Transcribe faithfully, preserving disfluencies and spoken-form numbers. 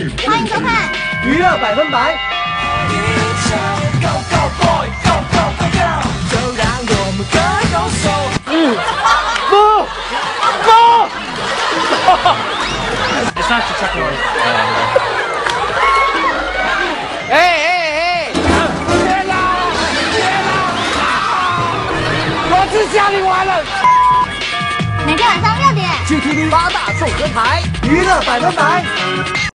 日欢迎收看娱乐百分百。嗯，不不。哎哎哎！天哪！天哪！我去家里玩了。每天晚上六点去 K T V 八大综合台，娱乐百分百。